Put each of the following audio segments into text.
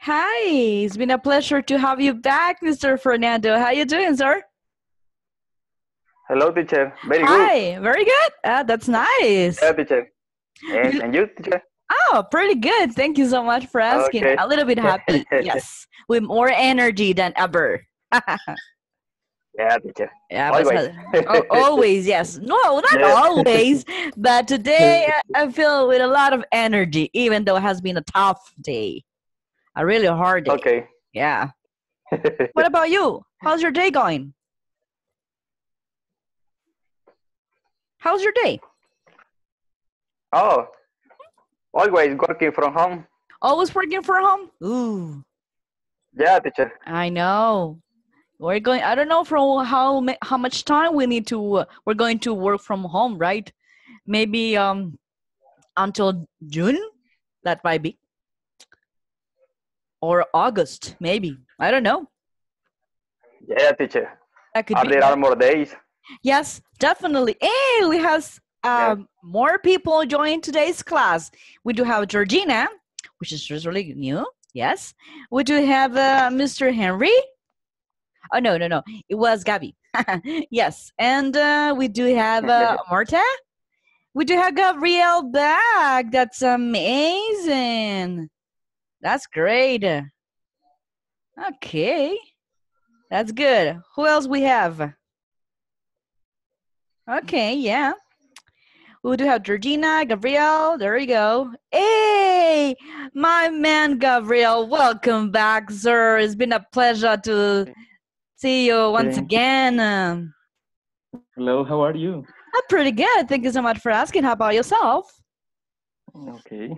Hi, it's been a pleasure to have you back, Mr. Fernando. How you doing, sir? Hello, teacher. Very good. Hi, very good. That's nice. Yeah, teacher. And you, teacher? Oh, pretty good. Thank you so much for asking. Okay. A little bit happy, yes. With more energy than ever. Yeah, teacher. Yeah, always. Always, yes. No, not always. But today I feel with a lot of energy, even though it has been a tough day. A really hard day. Okay. Yeah. What about you? How's your day going? How's your day? Oh, always working from home. Always working from home? Ooh. Yeah, teacher. I know. We're going, I don't know from how much time we need to, we're going to work from home, right? Maybe until June, that might be. Or August, maybe. I don't know. Yeah, teacher. That could be. There are more days. Yes, definitely. And we have more people join today's class. We do have Georgina, which is really new. Yes. We do have Mr. Henry. Oh, no. It was Gabby. Yes. And we do have Marta. We do have Gabrielle back. That's amazing. That's great. Okay. That's good. Who else we have? Okay, yeah. We do have Georgina, Gabrielle. There you go. Hey, my man, Gabrielle. Welcome back, sir. It's been a pleasure to see you once again. Hello, how are you? I'm pretty good. Thank you so much for asking. How about yourself? Okay.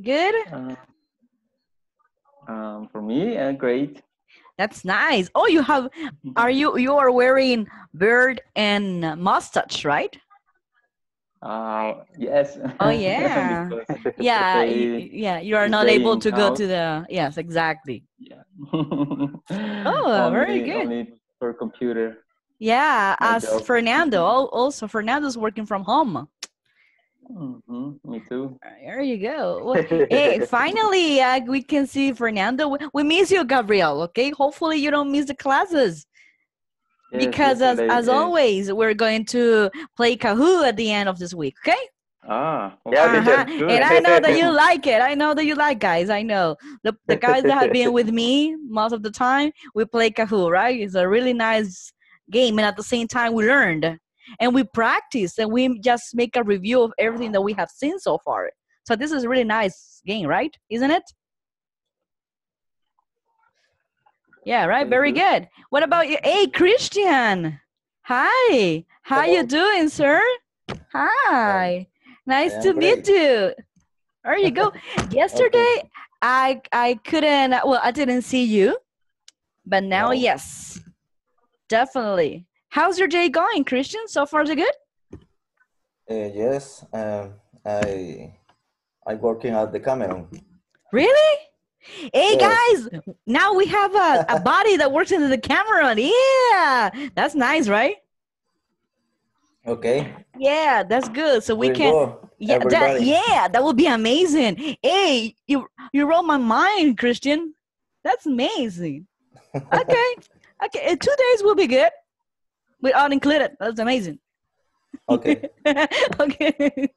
Good? For me, great. That's nice. Oh, you have, you are wearing beard and mustache, right? Yes. Oh, yeah. Yeah, yeah, you are not able to go to the, yes, exactly. Yeah. Oh, very good. Only for computer. Yeah, as Fernando, also Fernando's working from home. Mm-hmm. Me too. There you go. Well, hey, finally, we can see Fernando. We miss you, Gabriel, okay? Hopefully you don't miss the classes. Yes, because as always, we're going to play Kahoot at the end of this week, okay? Ah, okay. And I know that you like it. I know that you like guys. I know. The guys that have been with me most of the time, we play Kahoot, right? It's a really nice game. And at the same time, we learned. And we practice and we just make a review of everything that we have seen so far. So this is a really nice game, right? Isn't it? Yeah, right? Very good. What about you? Hey, Christian. Hi. How you doing, sir? Hi. Nice to meet you. There you go. Yesterday, I couldn't, well, I didn't see you. But now, yes. Definitely. How's your day going, Christian? So far, so good? Yes, I'm working at the Cameron. Really? Hey, guys, now we have a body that works in the Cameron. Yeah, that's nice, right? Okay. Yeah, that's good. So we can... Yeah, that would be amazing. Hey, you rolled my mind, Christian. That's amazing. Okay. Okay, 2 days will be good. We're all included. That's amazing. Okay. Okay.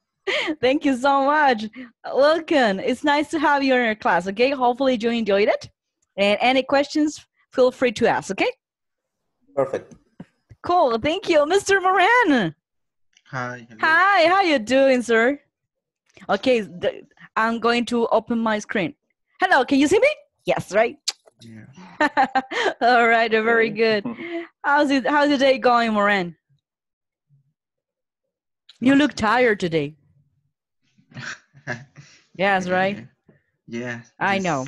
Thank you so much. Welcome. It's nice to have you in our class, okay? Hopefully you enjoyed it. And any questions, feel free to ask, okay? Perfect. Cool. Thank you. Mr. Moran. Hi. Hello. Hi. How you doing, sir? Okay. I'm going to open my screen. Hello. Can you see me? Yes, right? Yeah. All right, very good. How's your day going, Moran? You look tired today. Yes, right? Yeah. I know.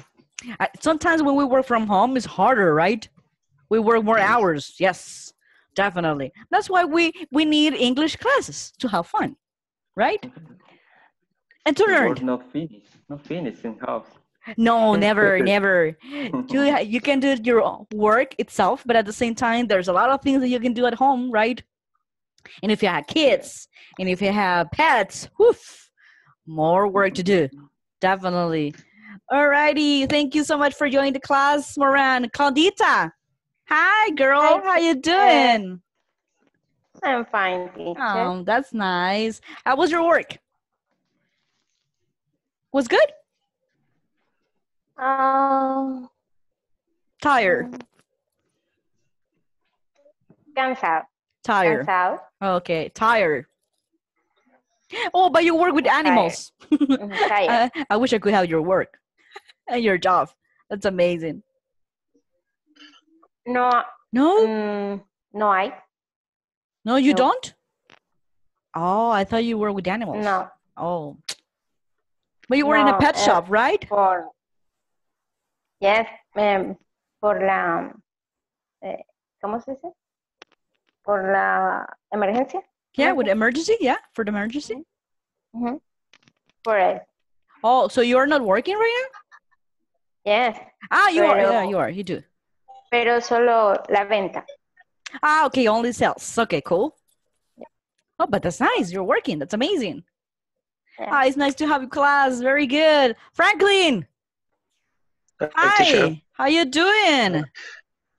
Sometimes when we work from home, it's harder, right? We work more hours. Yes, definitely. That's why we need English classes to have fun, right? And to learn. Not finished in house. No, never, never. You can do your work itself, but at the same time, there's a lot of things that you can do at home, right? And if you have kids, and if you have pets, woof, more work to do. Definitely. All righty. Thank you so much for joining the class, Moran. Claudita. Hi, girl. Hi. How you doing? I'm fine, teacher. Oh, that's nice. How was your work? Was good? Tired. Cansado. Tired. Cansado. Okay, tired. Oh, but you work with animals. Tired. I wish I could have your work and your job. That's amazing. No. No? No, I. No, you don't? Oh, I thought you work with animals. No. Oh. But you were in a pet shop, right? Yes, por la, ¿cómo se dice? Por la emergencia. Yeah, with emergency, yeah, for the emergency. Mm-hmm. For it. Oh, so you're not working right now? Yes. Ah, you are, yeah, you are, you do. Pero solo la venta. Ah, okay, only sales. Okay, cool. Yeah. Oh, but that's nice. You're working. That's amazing. Yeah. Ah, it's nice to have you, class. Very good. Franklin. Hi. Teacher. How you doing?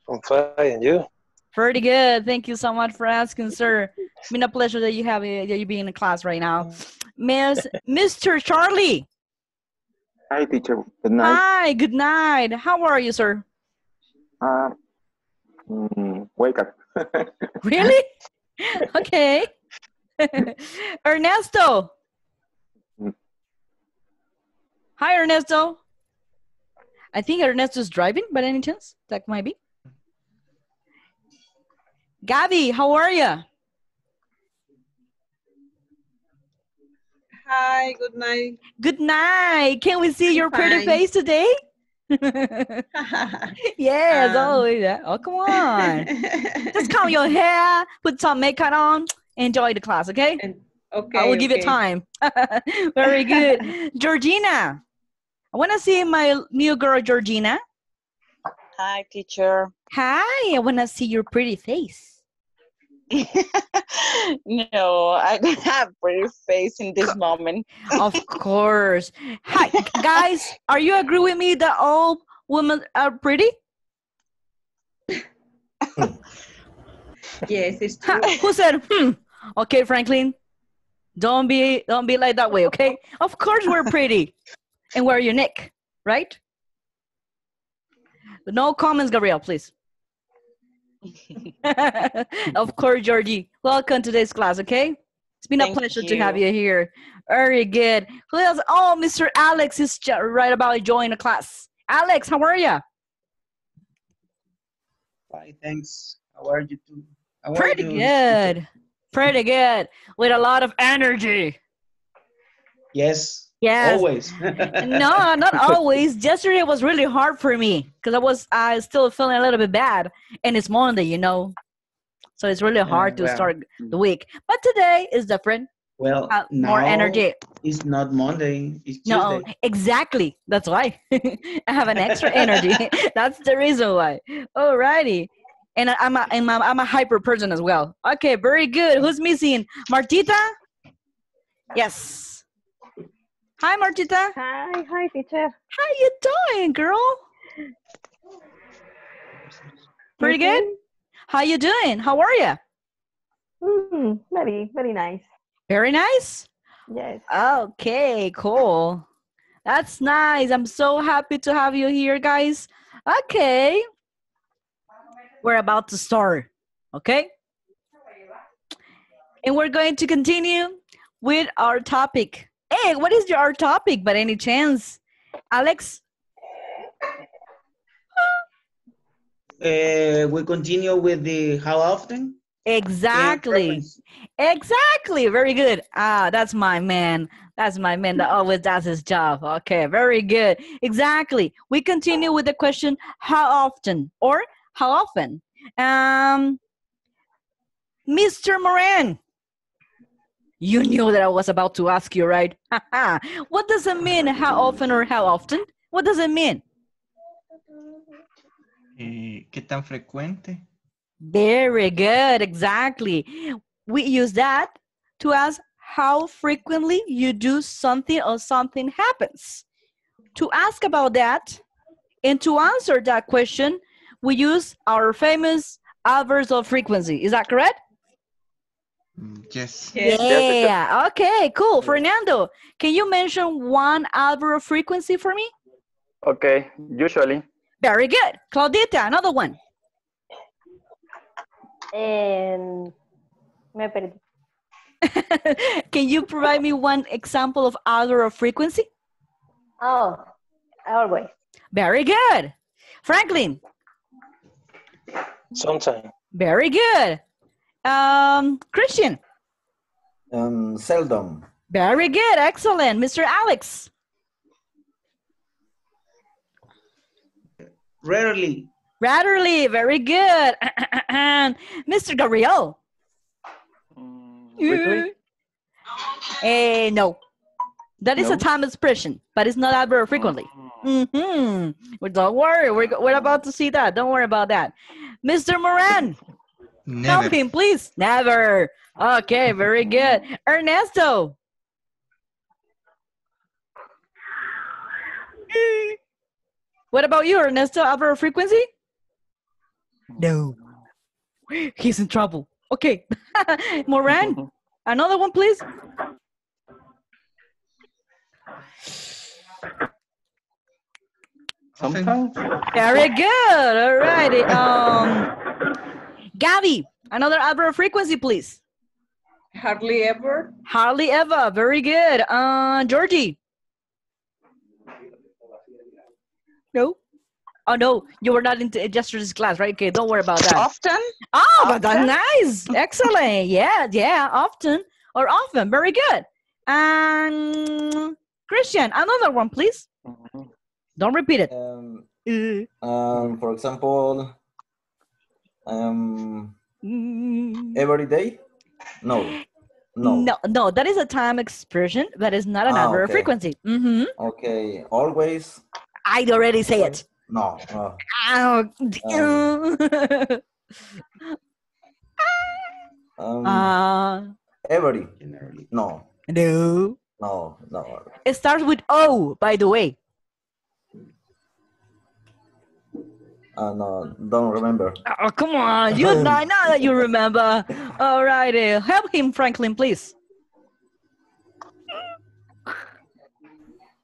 I'm fine. And you? Pretty good. Thank you so much for asking, sir. It's been a pleasure that you have that you be in the class right now. Mr. Charlie. Hi, teacher. Good night. Hi. Good night. How are you, sir? Wake up. Really? Okay. Ernesto. Hi, Ernesto. I think Ernesto's driving, by any chance. That might be. Gabby, how are you? Hi, good night. Good night. Can we see your pretty face today? Yes. Oh, yeah. Oh, come on. Just comb your hair, put some makeup on, enjoy the class, okay? Okay. I will give you time. Very good. Georgina. I want to see my new girl, Georgina. Hi, teacher. Hi, I want to see your pretty face. No, I don't have pretty face in this moment. Of course. Hi, guys, are you agree with me that all women are pretty? Yes, it's true. Who said, Okay, Franklin, don't be like that way, okay? Of course we're pretty. And we're unique, right? No comments, Gabriel, please. Of course, Georgie. Welcome to today's class, okay? It's been a pleasure to have you here. Very good. Who else? Oh, Mr. Alex is right about joining the class. Alex, how are you? Fine, thanks. How are you too? Pretty good. Pretty good. With a lot of energy. Yes. Yes. Always. No, not always. Yesterday was really hard for me because I still feeling a little bit bad, and it's Monday, you know, so it's really hard to start the week. But today is different. Well, more energy. It's not Monday. It's Tuesday. No, exactly. That's why I have an extra energy. That's the reason why. Alrighty, and I'm a hyper person as well. Okay, very good. Who's missing? Martita. Yes. Hi, Martita. Hi, teacher. How you doing, girl? Pretty good? How you doing? How are you? Very, very nice. Very nice? Yes. Okay, cool. That's nice. I'm so happy to have you here, guys. Okay. We're about to start, okay? And we're going to continue with our topic. Hey, what is your topic, by any chance, Alex? We continue with the how often? Exactly. Exactly. Very good. Ah, that's my man. That's my man that always does his job. Okay, very good. Exactly. We continue with the question, how often or how often? Mr. Moran. You knew that I was about to ask you, right? What does it mean, how often or how often? What does it mean? ¿Qué tan frecuente? Very good, exactly. We use that to ask how frequently you do something or something happens. To ask about that and to answer that question, we use our famous adverbs of frequency. Is that correct? Yes. Yeah. Okay, cool. Fernando, can you mention one adverb of frequency for me? Okay, usually. Very good. Claudita, another one. Me perdí. Can you provide me one example of adverb of frequency? Oh, always. Very good. Franklin. Sometimes. Very good. Christian. Seldom. Very good. Excellent. Mr. Alex. Rarely. Rarely. Very good. Mr. Gabriel. Weekly? No. That is a time expression, but it's not adverb frequently. Well, don't worry. We're about to see that. Don't worry about that. Mr. Moran. Never. Help him, please. Never. Okay, very good. Ernesto. What about you, Ernesto? Adverb frequency? No. He's in trouble. Okay. Moran, another one, please. Sometimes. Very good. All right. Gabby, another adverb of frequency, please. Hardly ever. Hardly ever. Very good. Georgie. No. Oh, no, you were not in this class, right? Okay, don't worry about that. Often? Oh, often. But that's nice. Excellent. Yeah, often or often. Very good. And Christian, another one, please. Don't repeat it. For example, every day? No, that is a time expression, but it's not an adverb frequency. Okay, always? I'd already say it. No. Every. No. It starts with O, by the way. No, don't remember. Oh, come on. You know that you remember. All right. Help him, Franklin, please.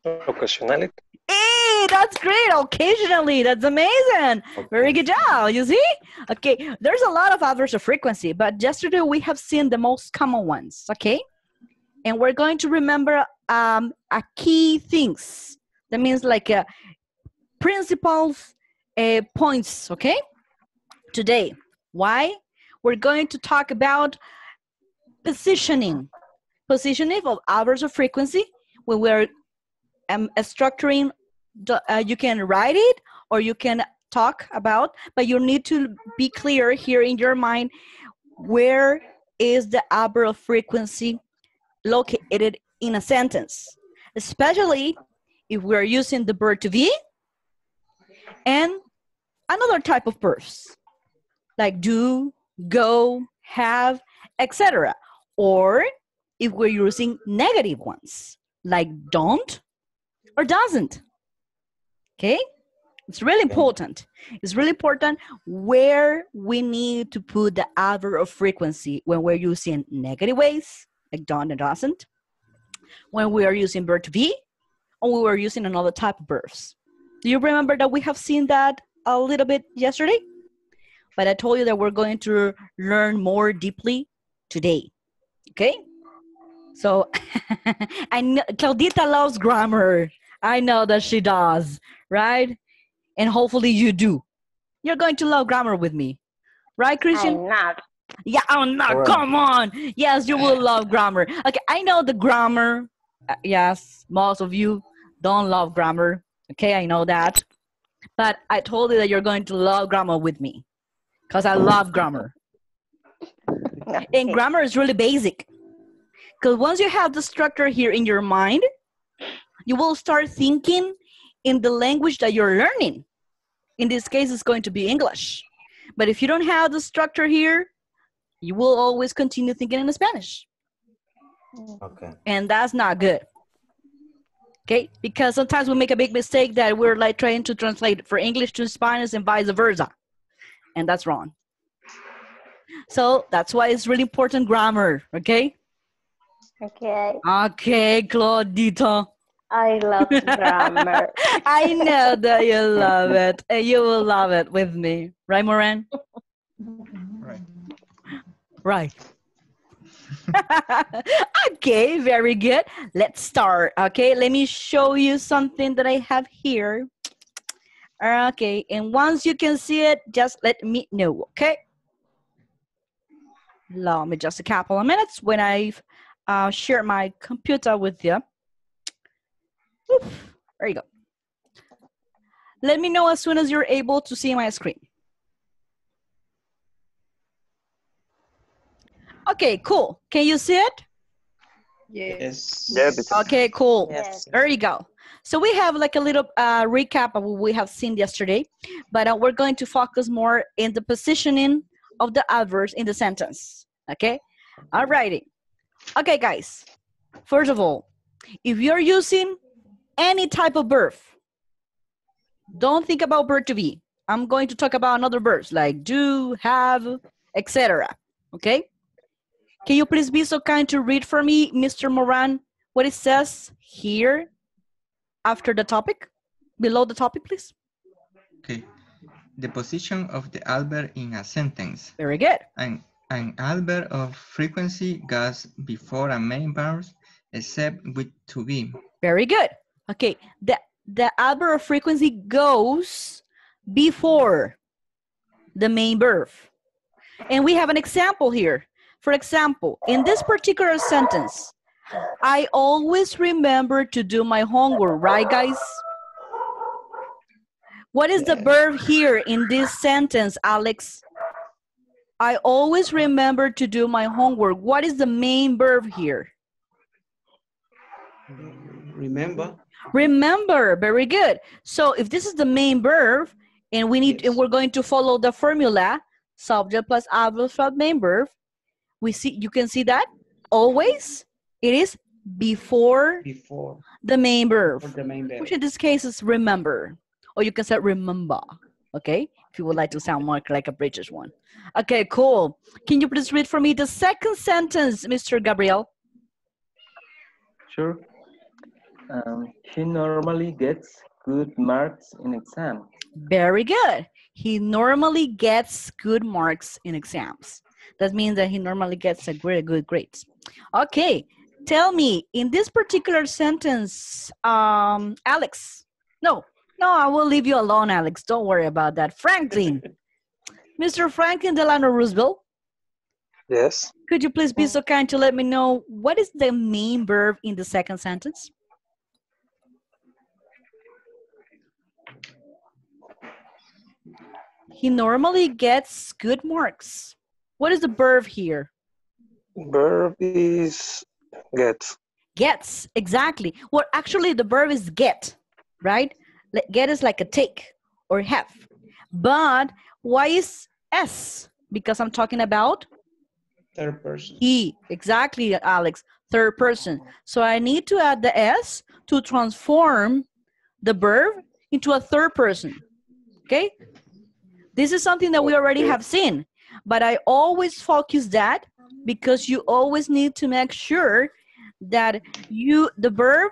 Occasionally. Hey, that's great. Occasionally. That's amazing. Okay. Very good job. You see? Okay. There's a lot of adverbs of frequency, but yesterday we have seen the most common ones. Okay. And we're going to remember a key things. That means like principles, points, okay? Today. Why? We're going to talk about positioning. Positioning of adverbs of frequency. When we're structuring, you can write it or you can talk about, but you need to be clear here in your mind where is the adverb of frequency located in a sentence, especially if we're using the verb to be and another type of verbs like do, go, have, etc. Or if we're using negative ones like don't or doesn't. Okay? It's really important. It's really important where we need to put the adverb of frequency when we're using negative ways like don't and doesn't, when we are using verb to be, or we were using another type of verbs. Do you remember that we have seen that a little bit yesterday? But I told you that we're going to learn more deeply today, okay? So, I know Claudita loves grammar. I know that she does, right? And hopefully you do. You're going to love grammar with me, right, Christian? I'm not. Yeah, I'm not. Right. Come on. Yes, you will love grammar. Okay, I know the grammar. Yes, most of you don't love grammar. Okay, I know that. But I told you that you're going to love grammar with me because I love grammar. And grammar is really basic because once you have the structure here in your mind, you will start thinking in the language that you're learning. In this case, it's going to be English. But if you don't have the structure here, you will always continue thinking in Spanish. Okay. And that's not good. Okay, because sometimes we make a big mistake that we're like trying to translate for English to Spanish and vice versa, and that's wrong. So that's why it's really important grammar, okay? Okay. Okay, Claudita. I love grammar. I know that you love it. You will love it with me. Right, Moran? Right. Right. Okay, very good. Let's start. Okay, let me show you something that I have here. Okay, and once you can see it, just let me know, okay? Allow me just a couple of minutes when I've shared my computer with you. Oof, there you go. Let me know as soon as you're able to see my screen. Okay, cool. Can you see it? Yes. Okay, cool. Yes. There you go. So we have like a little recap of what we have seen yesterday, but we're going to focus more in the positioning of the adverbs in the sentence. Okay? All righty. Okay, guys. First of all, if you're using any type of verb, don't think about verb to be. I'm going to talk about another verbs like do, have, etc. Okay? Can you please be so kind to read for me, Mr. Moran, what it says here after the topic, below the topic, please? Okay. The position of the adverb in a sentence. Very good. An adverb of frequency goes before a main verb except with to be. Very good. Okay. The adverb of frequency goes before the main verb. And we have an example here. For example, in this particular sentence, I always remember to do my homework, right, guys? What is the verb here in this sentence, Alex? I always remember to do my homework. What is the main verb here? Remember. Remember, very good. So if this is the main verb, and we need, yes, and we're going to follow the formula, subject plus adverb plus main verb, we see, you can see that always it is before the main verb, which in this case is remember, or you can say remember, okay? If you would like to sound more like a British one. Okay, cool. Can you please read for me the second sentence, Mr. Gabriel? Sure. He normally gets good marks in exams. Very good. He normally gets good marks in exams. That means that he normally gets a really good grades. Okay, tell me, in this particular sentence, Alex. No, I will leave you alone, Alex. Don't worry about that. Franklin. Mr. Franklin Delano Roosevelt. Yes. Could you please be so kind to let me know what is the main verb in the second sentence? He normally gets good marks. What is the verb here? Verb is gets. Gets, exactly. Well, actually, the verb is get, right? Get is like a take or have. But why is S? Because I'm talking about? Third person. E, exactly, Alex. Third person. So I need to add the S to transform the verb into a third person, okay? This is something that we already have seen. But I always focus that because you always need to make sure that the verb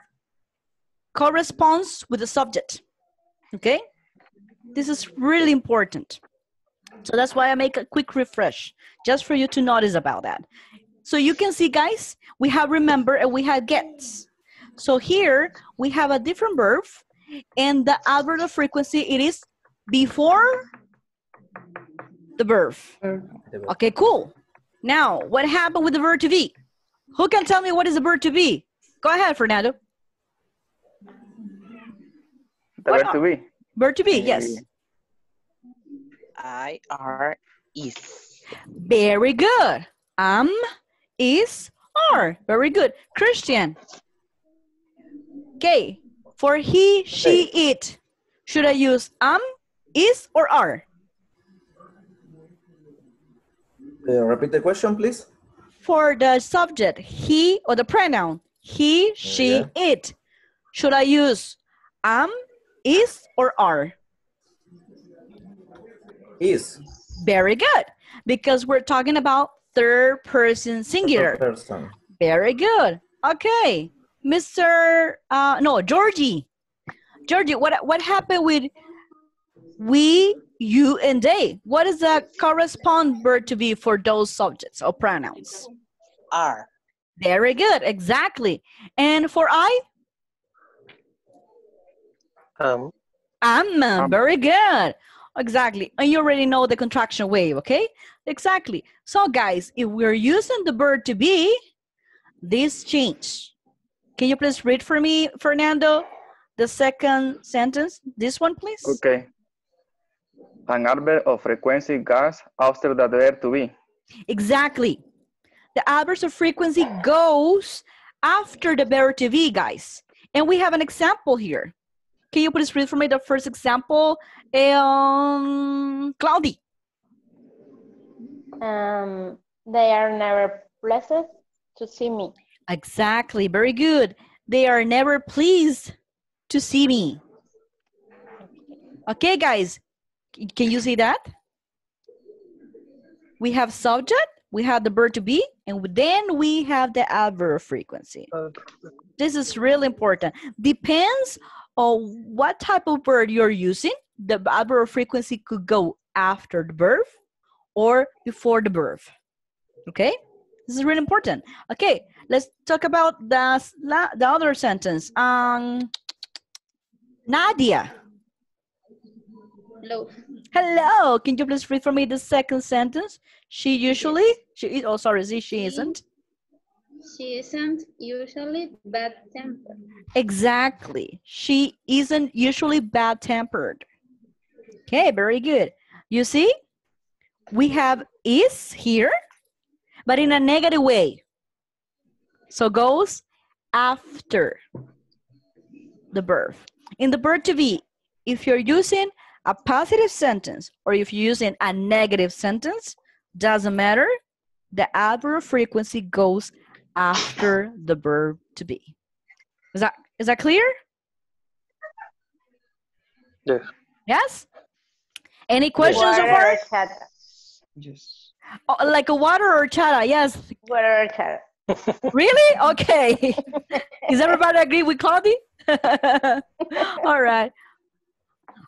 corresponds with the subject, okay? This is really important. So that's why I make a quick refresh, just for you to notice about that. So you can see, guys, we have remember and we have gets. So here we have a different verb and the adverb of frequency, it is before the verb. Okay, cool. Now, what happened with the verb to be? Who can tell me what is the verb to be? Go ahead, Fernando. The verb to be. Verb to be, yes. I, are, is. Very good. Am, is, are. Very good. Christian. Okay. For he, she, it. Should I use am, is, or are? Repeat the question, please. For the subject, he, or the pronoun, he, she, it, Should I use am, is, or are? Is. Very good. Because we're talking about third person singular. Third person. Very good. Okay. Mr. Georgie. Georgie, what happened with we, you, and they? What is the corresponding verb to be for those subjects or pronouns? Are. Very good. Exactly. And for I? Am. Am. Very good. Exactly. And you already know the contraction wave, okay? Exactly. So, guys, if we're using the verb to be, this change. Can you please read for me, Fernando, the second sentence? This one, please. Okay. An adverb of frequency goes after the verb to be. Exactly. The adverb of frequency goes after the verb to be, guys. And we have an example here. Can you please read for me the first example, Claudia? They are never pleased to see me. Exactly. Very good. They are never pleased to see me. Okay, guys. Can you see that? We have subject. We have the verb to be, and then we have the adverb frequency. This is really important. Depends on what type of verb you're using. The adverb frequency could go after the verb or before the verb. Okay? This is really important. Okay, let's talk about the other sentence. Nadia. Hello. Hello. Can you please read for me the second sentence? She isn't usually bad-tempered. Exactly. She isn't usually bad-tempered. Okay, very good. You see, we have is here, but in a negative way. So goes after the verb. In the verb to be, if you're using a positive sentence or if you're using a negative sentence, doesn't matter, the adverb frequency goes after the verb to be. Is that clear? Yes. Yes? Any questions so far? Yes. Oh, like a water or chata, yes. Water or chata. Really? Okay. Does everybody agree with Claudia? All right.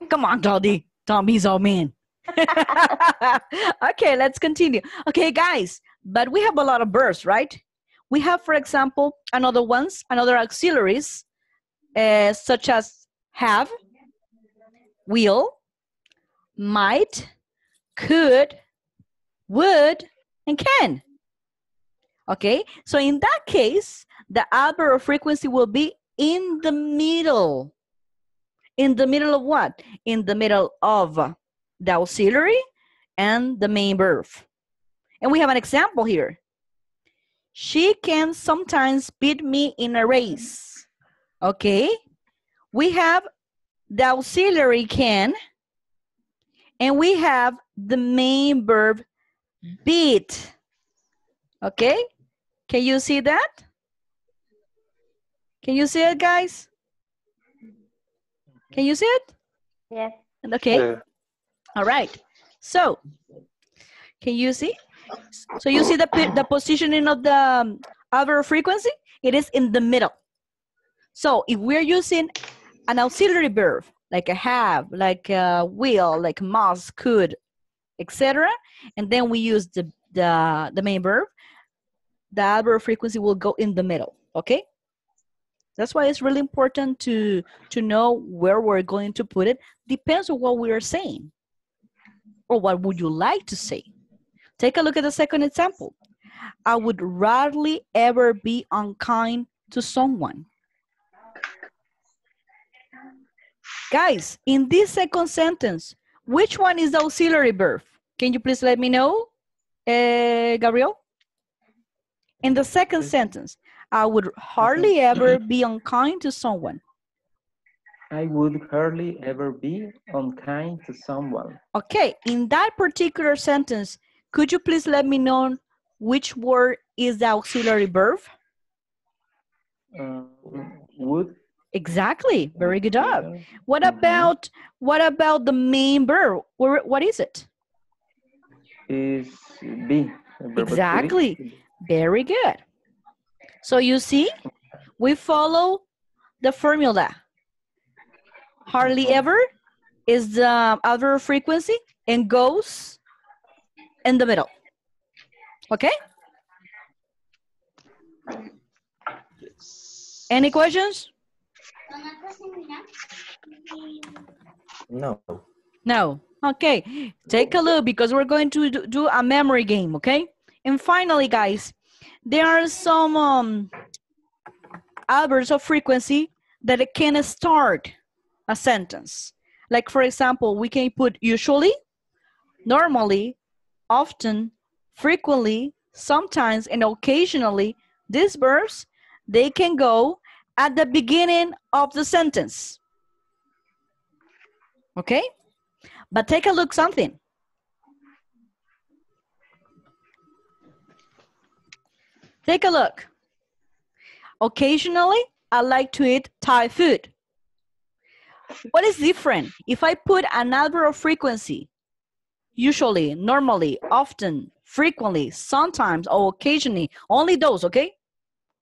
Come on, Claudia. Don't be so mean. Okay, let's continue. Okay, guys, but we have a lot of verbs, right? We have, for example, another auxiliaries, such as have, will, might, could, would, and can. Okay, so in that case, the adverb of frequency will be in the middle. In the middle of what? In the middle of the auxiliary and the main verb. And we have an example here. She can sometimes beat me in a race. Okay, we have the auxiliary can, and we have the main verb beat. Okay, can you see that? Can you see it, guys? Can you see it? Yes. Yeah. Okay. Yeah. All right. So, can you see? So you see the positioning of the adverb frequency? It is in the middle. So if we're using an auxiliary verb, like a have, like a will, like must, could, etc., and then we use the main verb, the adverb frequency will go in the middle, okay? That's why it's really important to know where we're going to put it. Depends on what we are saying or what would you like to say. Take a look at the second example. I would rarely ever be unkind to someone. Guys, in this second sentence, which one is the auxiliary verb? Can you please let me know, Gabriel? In the second sentence, I would hardly ever be unkind to someone. I would hardly ever be unkind to someone. Okay, in that particular sentence, could you please let me know which word is the auxiliary verb? Would. Exactly. Very good job. What about the main verb? What is it? Is be. Exactly. Very good. So you see, we follow the formula. Hardly ever is the adverb frequency and goes in the middle. Okay? Yes. Any questions? No. No. Okay. Take a look because we're going to do a memory game, okay? And finally, guys, there are some adverbs of frequency that it can start a sentence. Like, for example, we can put usually, normally, often, frequently, sometimes, and occasionally. These verbs, they can go at the beginning of the sentence. Okay? But take a look something. Take a look. Occasionally, I like to eat Thai food. What is different? If I put an adverb of frequency, usually, normally, often, frequently, sometimes, or occasionally, only those, okay?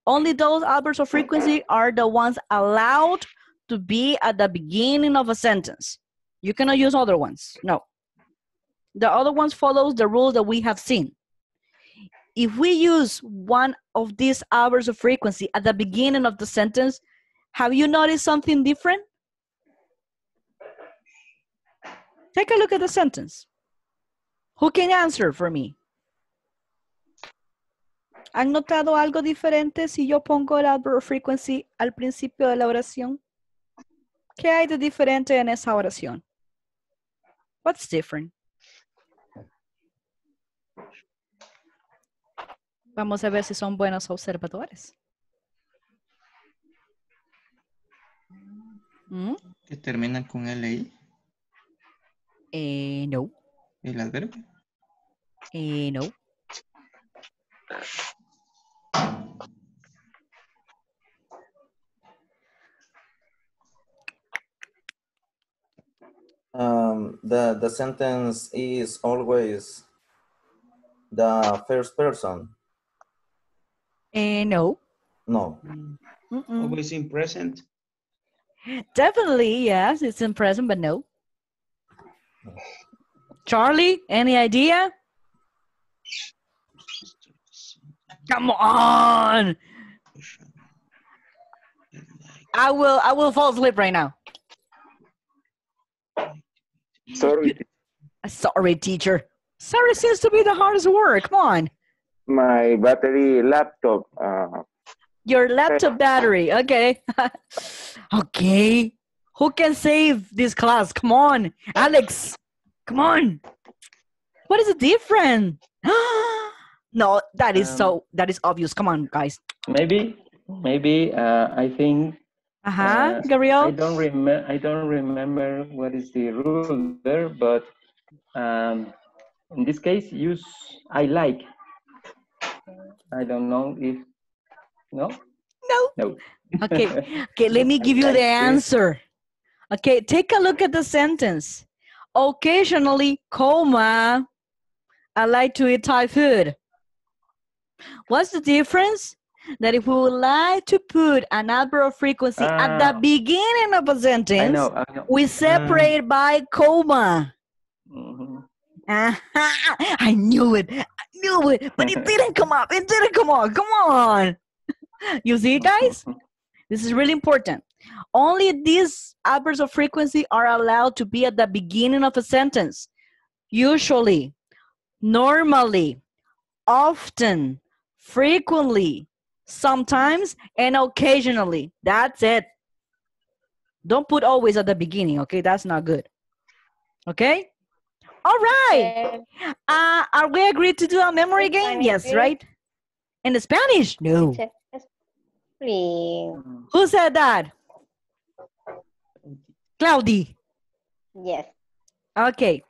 Only those adverbs of frequency are the ones allowed to be at the beginning of a sentence. You cannot use other ones, no. The other ones follows the rule that we have seen. If we use one of these adverbs of frequency at the beginning of the sentence, have you noticed something different? Take a look at the sentence. Who can answer for me? ¿Han notado algo diferente si yo pongo el adverb frequency al principio de la oración? ¿Qué hay de diferente en esa oración? What's different? Vamos a ver si son buenos observadores. ¿Mm? ¿Que terminan con LI? No. ¿El adverbio? No. The sentence is always the first person. No. No. Always in present. Definitely, yes, it's in present, but no. Charlie, any idea? Come on! I will fall asleep right now. Sorry. Sorry, teacher. Sorry seems to be the hardest word. Come on. My battery laptop. Your laptop battery. Okay. Okay. Who can save this class? Come on, Alex. Come on. What is the difference? No, that is obvious. Come on, guys. Maybe I think. Gabriel. I don't remember what is the rule there, but in this case, use I like. I don't know if no. Okay, let me give you the answer. Okay, take a look at the sentence. Occasionally, coma, I like to eat Thai food. What's the difference? That if we would like to put an adverb of frequency at the beginning of a sentence, I know. We separate by coma. Mm-hmm. Uh-huh. I knew it, but it didn't come up. Come on. You see, guys? This is really important. Only these adverbs of frequency are allowed to be at the beginning of a sentence. Usually, normally, often, frequently, sometimes, and occasionally. That's it. Don't put always at the beginning, okay? That's not good. Okay? All right. Okay. Are we agreed to do a memory game? Yes, right? In Spanish? No. Please. Who said that? Claudia. Yes. Okay.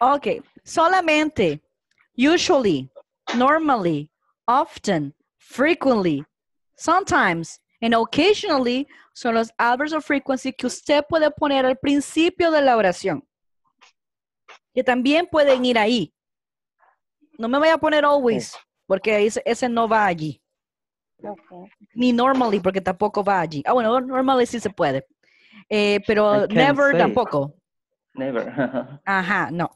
Okay. Solamente. Usually. Normally. Often. Frequently. Sometimes. And occasionally son los adverbs of frequency que usted puede poner al principio de la oración, que también pueden ir ahí. No me voy a poner always, porque ese no va allí. Okay. Ni normally, porque tampoco va allí. Ah, bueno, normally sí se puede. Pero never tampoco. Never. Ajá, no.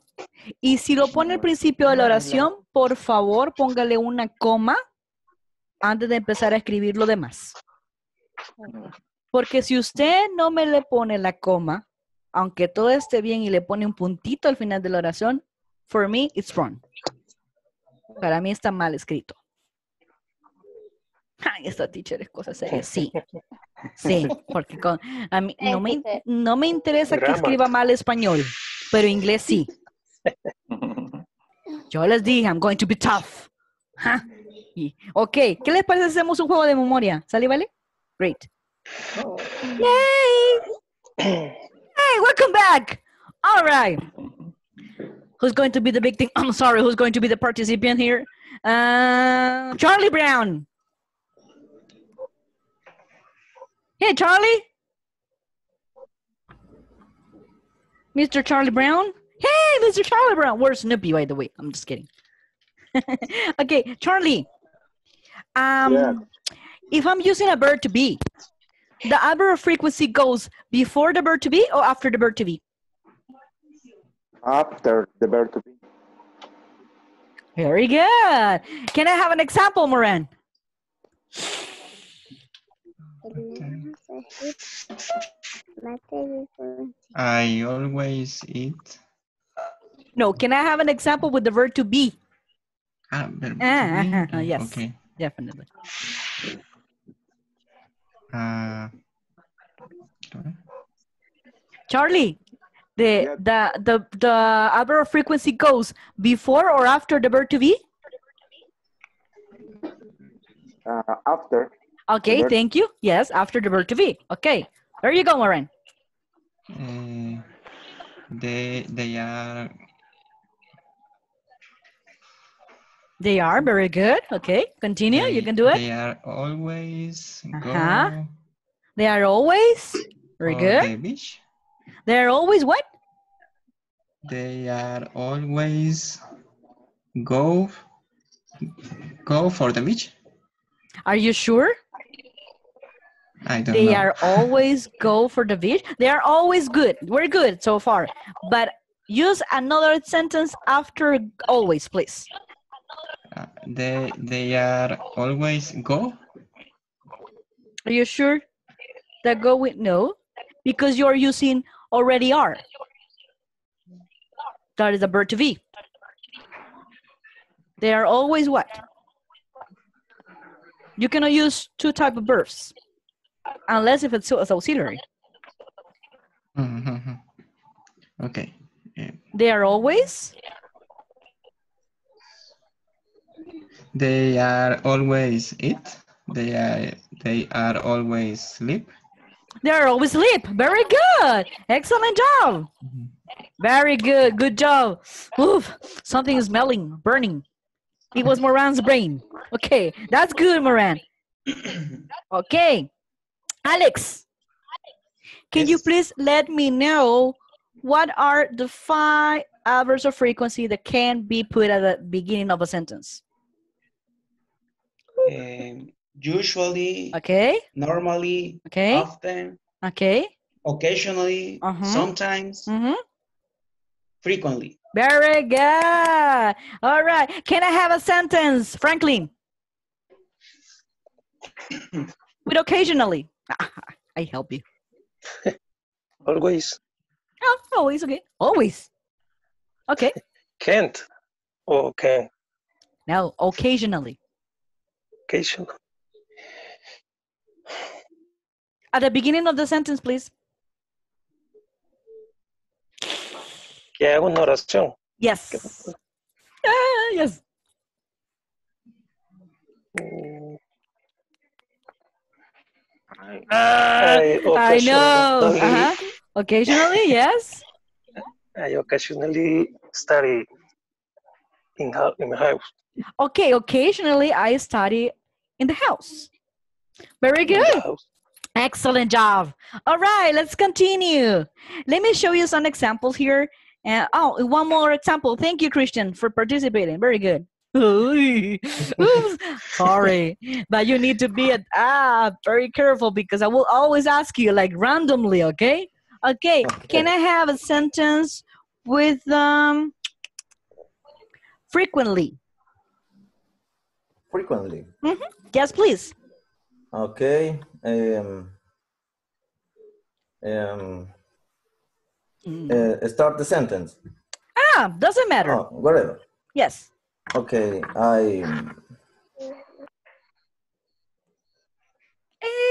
Y si lo pone al principio de la oración, por favor, póngale una coma antes de empezar a escribir lo demás. Porque si usted no me le pone la coma, aunque todo esté bien y le pone un puntito al final de la oración, for me, it's wrong. Para mí está mal escrito. Ay, esta teacher es cosa seria. Sí, sí, porque a mí no me interesa que escriba mal español, pero inglés sí. Yo les dije, I'm going to be tough. Huh? Ok, ¿qué les parece si hacemos un juego de memoria? ¿Sale, vale? Great. Oh. Yay! Hey, welcome back. All right. Who's going to be the big thing? I'm sorry, who's going to be the participant here? Charlie Brown. Hey, Charlie. Mr. Charlie Brown. Hey, Mr. Charlie Brown. Where's Snoopy, by the way? I'm just kidding. Okay, Charlie. Yeah. If I'm using a verb to be, the adverb of frequency goes before the verb to be or after the verb to be? After the verb to be. Very good. Can I have an example, Moran? I always eat. No, can I have an example with the verb to be? Yes, okay. Definitely. Charlie, the adverb frequency goes before or after the verb to be? After. Okay, thank you. Yes, after the verb to be. Okay, there you go, Moran. They are very good. Okay, continue. You can do it. They are always go. They are always very good. The beach. They are always what? They are always go for the beach. Are you sure? I don't know. They are always go for the beach. They are always good. We're good so far. But use another sentence after always, please. They are always go. Are you sure that go with no? Because you are using already are. That is a verb to be. They are always what? You cannot use two type of verbs unless if it's auxiliary. Mm-hmm. Okay. Yeah. They are always. They are always eat. They are always sleep. They are always sleep. Very good. Excellent job. Mm-hmm. Very good. Good job. Oof, something is smelling, burning. It was Moran's brain. Okay, that's good, Moran. Okay. Alex, can you please let me know what are the 5 adverbs of frequency that can be put at the beginning of a sentence? Usually, okay. Normally, okay. Often, okay. Occasionally, sometimes, frequently. Very good. All right. Can I have a sentence, Franklin? With occasionally. I help you. Always. Oh, always, okay. Always. Okay. Can't. Okay. No, occasionally. Occasionally. At the beginning of the sentence, please. Que hago una oración. Yes. Yes. I know. Occasionally, yes. I occasionally study in my house. Okay, occasionally I study in the house. Very good. Excellent job. All right, let's continue. Let me show you some examples here. Oh, one more example. Thank you, Christian, for participating. Very good. Oops, sorry, but you need to be very careful because I will always ask you like randomly, okay? Okay, can I have a sentence with frequently? Frequently? Mm-hmm. Yes, please. Okay. Start the sentence. Ah, doesn't matter. Oh, whatever. Yes. Okay, Hey.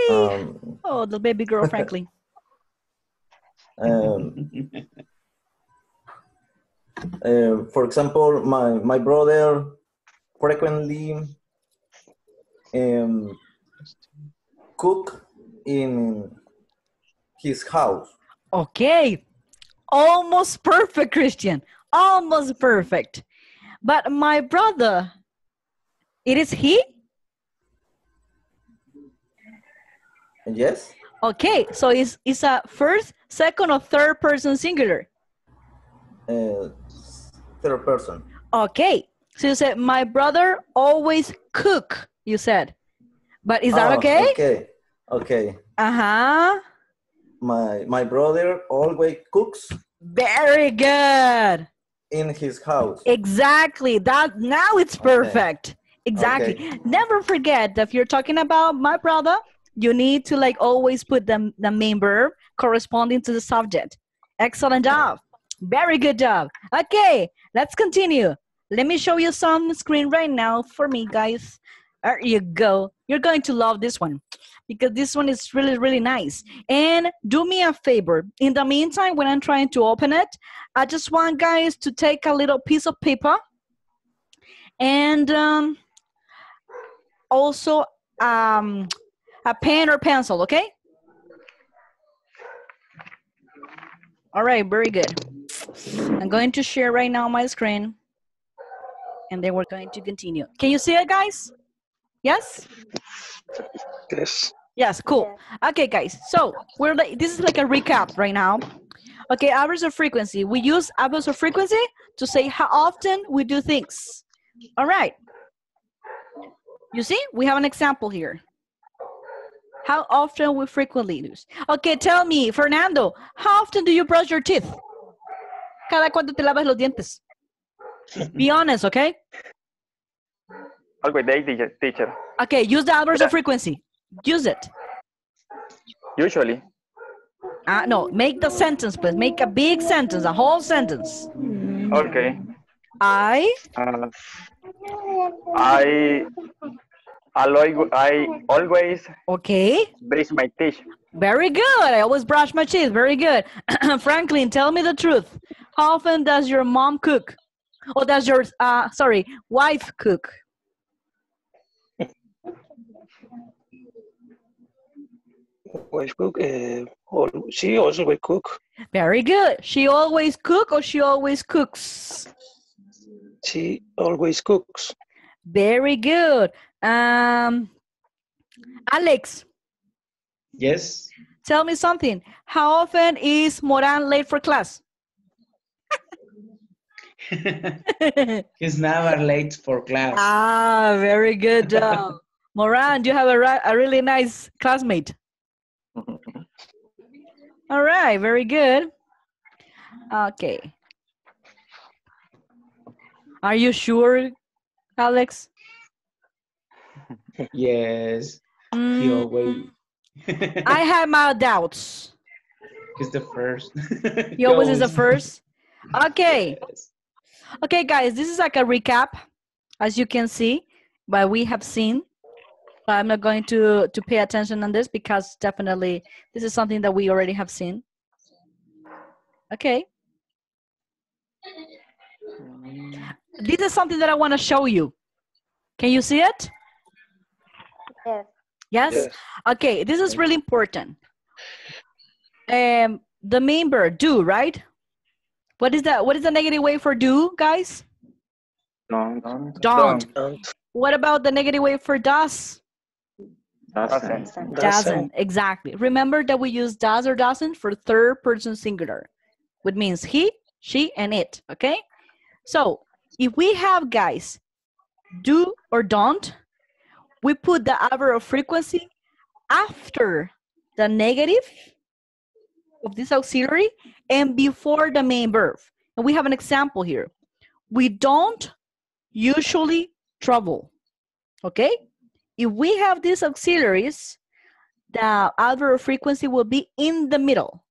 Oh, the baby girl, Franklin. For example, my brother frequently cook in his house. Okay, almost perfect, Christian. Almost perfect. But my brother, it is he? Yes. Okay, so it's a first, second, or third person singular? Third person. Okay, so you said, my brother always cook, you said. But is that okay? Okay, okay. Uh-huh. My brother always cooks. Very good. In his house. Exactly. That now it's perfect. Okay. Exactly. Okay. Never forget that if you're talking about my brother, you need to like always put the main verb corresponding to the subject. Excellent job. Very good job. Okay, let's continue. Let me show you some screen right now for me, guys. There you go. You're going to love this one because this one is really, really nice. And do me a favor. In the meantime, when I'm trying to open it, I just want guys to take a little piece of paper and also a pen or pencil, okay? All right, very good. I'm going to share right now my screen and then we're going to continue. Can you see it, guys? Yes? Yes. Yes, cool. Okay, guys. So we're like, this is like a recap right now. Okay, average of frequency. We use average of frequency to say how often we do things. All right. You see, we have an example here. How often we frequently use. Okay, tell me, Fernando, how often do you brush your teeth? Cada cuánto te lavas los dientes? Be honest, okay? Always daily, teacher. Okay, use the average of frequency. Use it. Usually. No, make the sentence, please. Make a big sentence, a whole sentence. Okay. I always. Okay. Brush my teeth. Very good. I always brush my teeth. Very good. Franklin, tell me the truth. How often does your mom cook? Or does your wife cook? She also will cook. Very good. She always cook or she always cooks? She always cooks. Very good. Alex. Yes. Tell me something. How often is Moran late for class? He's never late for class. Ah, very good job. Moran, you have a really nice classmate. All right, very good. Okay. Are you sure, Alex? Yes. Mm. I have my doubts. He's the first. He always is the first. Okay. Yes. Okay, guys, this is like a recap, as you can see, but we have seen. I'm not going to pay attention on this because definitely this is something that we already have seen. Okay. This is something that I want to show you. Can you see it? Yes. Yes? Okay, this is really important. The main verb, do, right? What is that? What is the negative way for do, guys? Don't. What about the negative way for does? Doesn't. Exactly. Remember that we use does or doesn't for third person singular, which means he, she, and it, okay? So if we have guys do or don't, we put the adverb of frequency after the negative of this auxiliary and before the main verb. And we have an example here. We don't usually travel, okay? If we have these auxiliaries, the adverb of frequency will be in the middle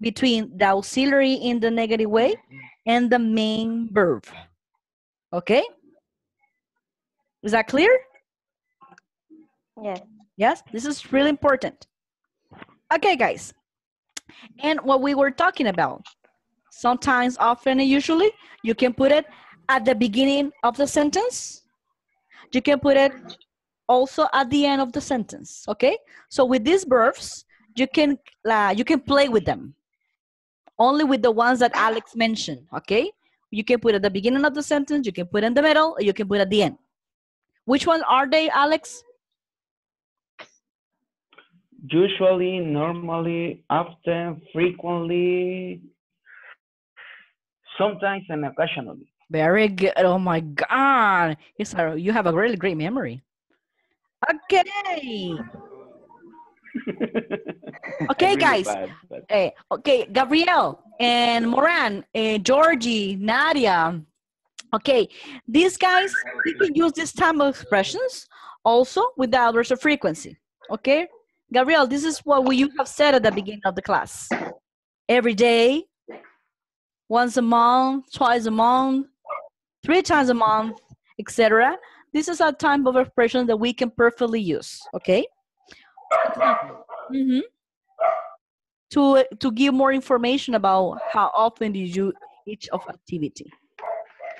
between the auxiliary in the negative way and the main verb, okay? Is that clear? Yes. Yes, this is really important. Okay, guys. And what we were talking about, sometimes, often, and usually, you can put it at the beginning of the sentence. You can put it also at the end of the sentence, okay? So with these verbs, you can play with them. Only with the ones that Alex mentioned, okay? You can put at the beginning of the sentence, you can put in the middle, or you can put at the end. Which one are they, Alex? Usually, normally, often, frequently, sometimes, and occasionally. Very good. Oh my God. You have a really great memory. Okay. Okay, guys. Really bad, but... Okay, Gabriel and Moran, Georgie, Nadia. Okay, these guys, we can use these time of expressions also with the adverbs of frequency. Okay, Gabriel, this is what you have said at the beginning of the class. Every day, once a month, twice a month, three times a month, etc. This is a type of expression that we can perfectly use, okay? Mm-hmm. To give more information about how often you do each of activity.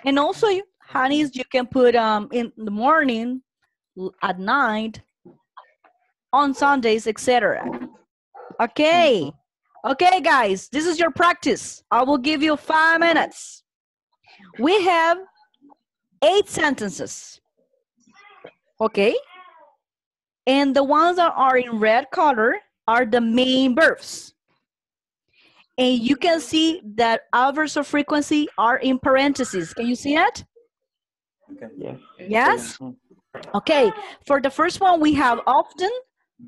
And also, honeys, you can put in the morning, at night, on Sundays, etc. Okay. Okay, guys, this is your practice. I will give you 5 minutes. We have 8 sentences. Okay? And the ones that are in red color are the main verbs. And you can see that adverbs of frequency are in parentheses. Can you see that? Okay. Yes. Yes? Okay. For the first one, we have often.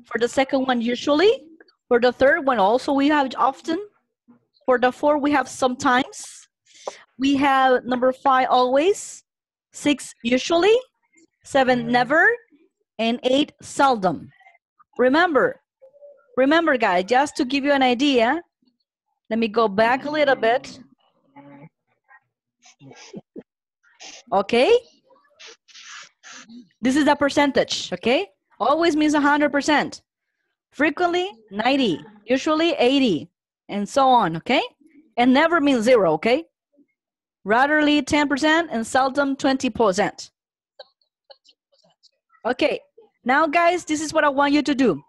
For the second one, usually. For the third one, also we have often. For the fourth, we have sometimes. We have number 5, always. 6, usually. 7, never. And 8, seldom. Remember, guys, just to give you an idea, let me go back a little bit. Okay? This is the percentage, okay? Always means 100%. Frequently, 90. Usually, 80. And so on, okay? And never means 0, okay? Rarely, 10%, and seldom, 20%. Okay. Now, guys, this is what I want you to do.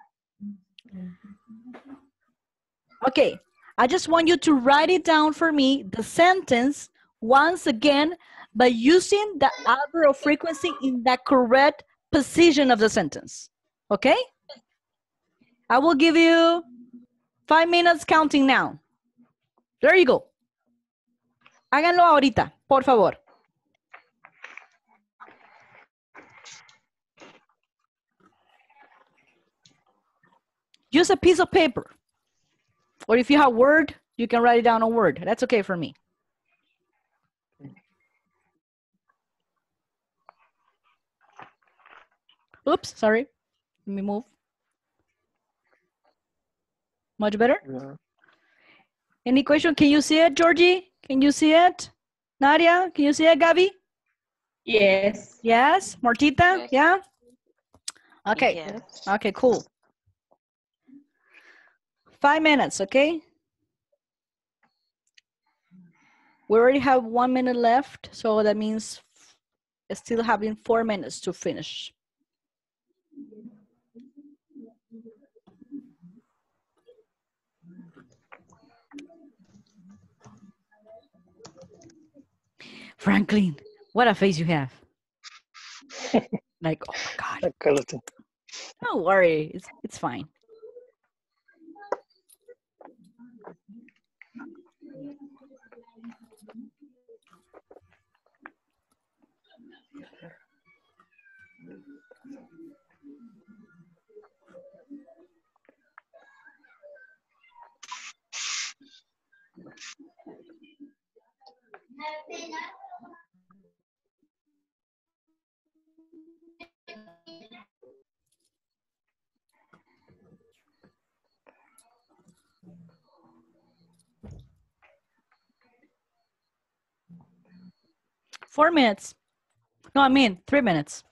Okay. I just want you to write it down for me, the sentence, once again, by using the adverb of frequency in the correct position of the sentence. Okay? I will give you 5 minutes counting now. There you go. Háganlo ahorita, por favor. Use a piece of paper. Or if you have Word, you can write it down on Word. That's okay for me. Oops, sorry. Let me move. Much better? Yeah. Any question? Can you see it, Georgie? Can you see it? Nadia, can you see it, Gabi? Yes. Yes? Martita? Yes. Yeah? Okay. Yes. Okay, cool. 5 minutes, okay? We already have 1 minute left, so that means still having 4 minutes to finish. Franklin, what a face you have. Like, oh my God. Don't worry, it's fine.4 minutes. No, I mean 3 minutes.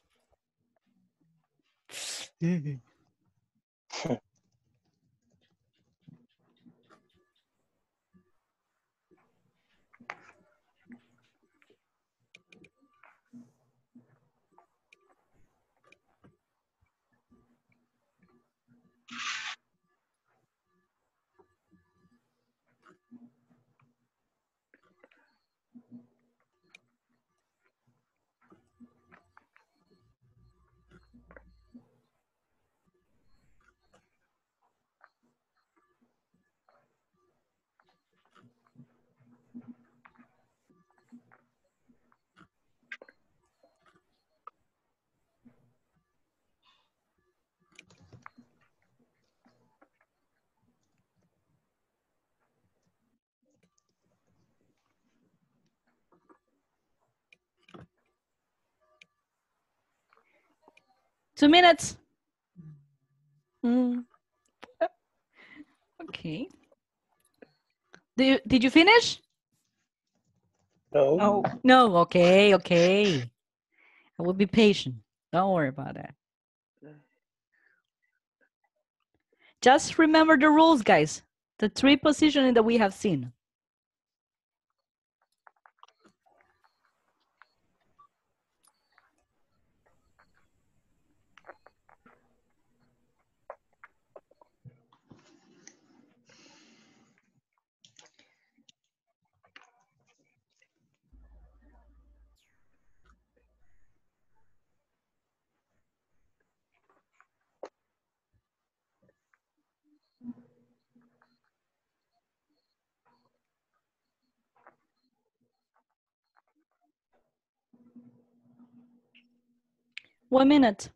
Two minutes. Okay. Did you finish? No. Oh, no. Okay. Okay. I will be patient. Don't worry about that. Just remember the rules, guys. The three positioning that we have seen. One minute.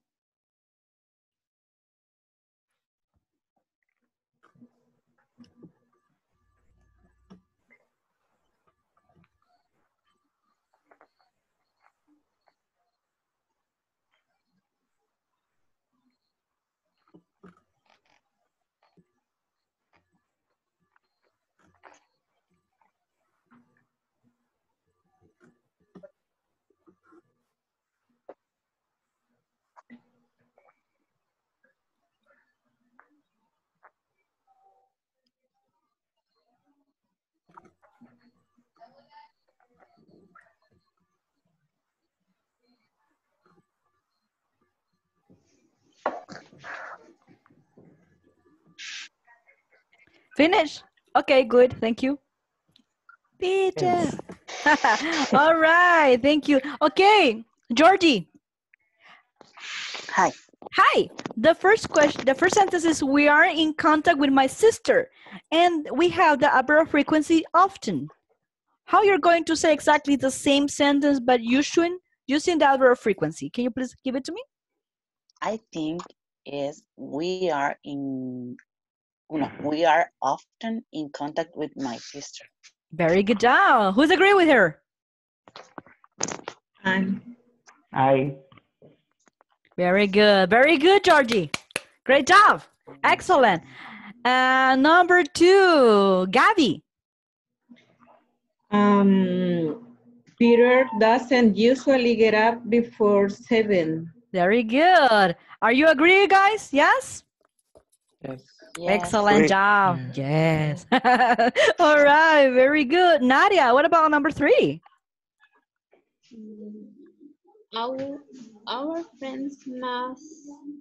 Finish. Okay, good. Thank you. Peter. All right. Thank you. Okay, Georgie. Hi. Hi. The first question, the first sentence is, we are in contact with my sister, and we have the upper frequency often. How you're going to say exactly the same sentence, but using the upper frequency. Can you please give it to me? I think is we are often in contact with my sister. Very good job. Who's agree with her? I. Very good. Very good, Georgie. Great job. Excellent. Number two, Gabby. Peter doesn't usually get up before 7. Very good. Are you agree, guys? Yes? Yes. Excellent job. Yes. All right. Very good. Nadia, what about number 3? Our friends must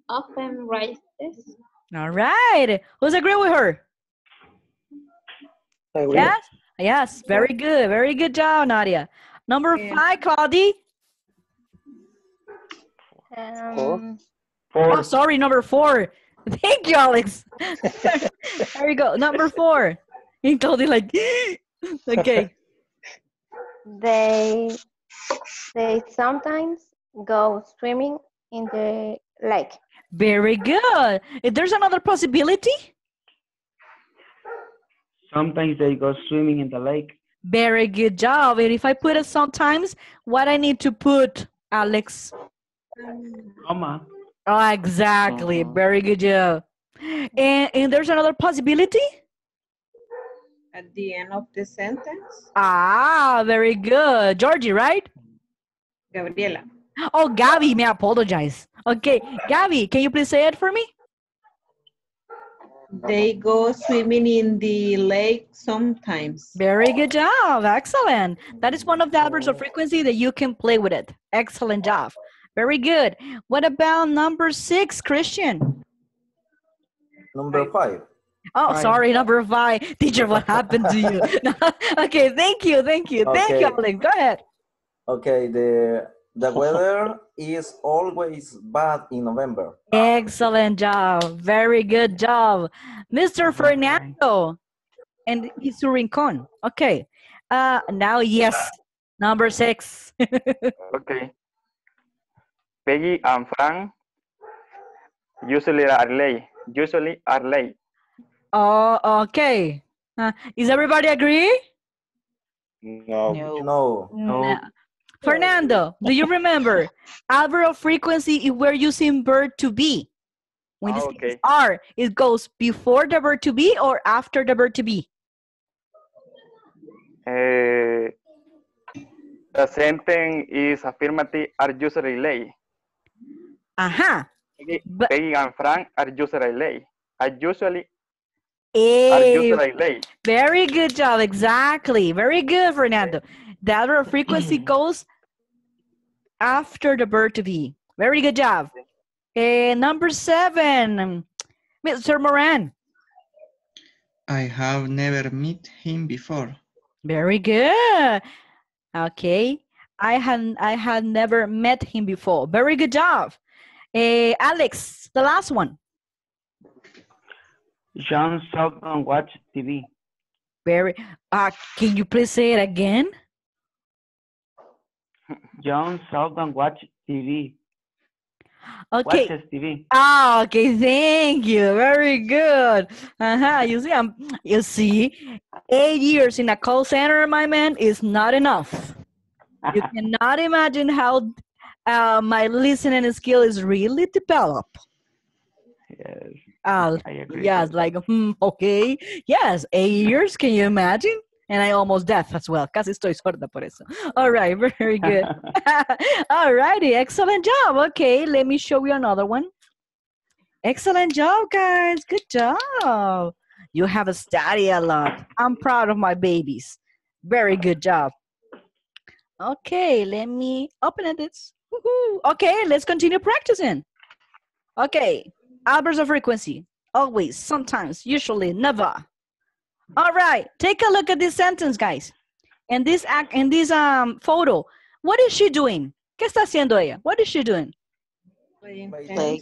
often write this. All right. Who's agree with her? Yes? Yes. Very good. Very good job, Nadia. Number 5, Claudia. Four. Oh, sorry, number four. Thank you, Alex. There you go. Number four. He told you like, okay. They sometimes go swimming in the lake. Very good. If there's another possibility. Sometimes they go swimming in the lake. Very good job. And if I put it sometimes, what I need to put, Alex? Comma. Oh, exactly. Very good job. And there's another possibility? At the end of the sentence. Ah, very good. Georgie, right? Gabriela. Oh, Gabby, me apologize. Okay, Gabby, can you please say it for me? They go swimming in the lake sometimes. Very good job. Excellent. That is one of the adverbs of frequency that you can play with it. Excellent job. Very good. What about number 6, Christian? Number 5. Oh, sorry, number 5. Teacher, what happened to you? Okay, thank you. Thank you. Okay. Thank you, Alex. Go ahead. Okay, the weather is always bad in November. Excellent job. Very good job. Mr. Fernando and his rincón. Okay. Now, yes. Number 6. Okay. Peggy and Frank usually are late. Oh, okay. Is everybody agree? No. Fernando, do you remember adverb of frequency? If we're using verb to be, when this is are, it goes before the verb to be or after the verb to be? The sentence is affirmative. Are usually late. Aha. Peggy and Frank are usually late. Are usually late. Very good job. Exactly. Very good, Fernando. The adverb of frequency goes after the verb to be. Very good job. Number 7, Mr. Moran. I have never met him before. Very good. Okay. I had never met him before. Very good job. Alex, the last one. John seldom watches TV. Very. Can you please say it again? John seldom watches TV. Okay. Watches TV. Ah, oh, okay. Thank you. Very good. You see, 8 years in a call center, my man, is not enough. You cannot imagine how my listening skill is really developed. Yes. Yes, like, okay. Yes, 8 years. Can you imagine? And I almost deaf as well. Casi estoy sorda por eso. All right, very good. All righty, excellent job. Okay, let me show you another one. Excellent job, guys. Good job. You have studied a lot. I'm proud of my babies. Very good job. Okay, let me open this. Okay, let's continue practicing. Okay, adverbs of frequency. Always, sometimes, usually, never. All right, take a look at this sentence, guys. And this act in this photo. What is she doing? ¿Qué está haciendo ella? What is she doing? Playing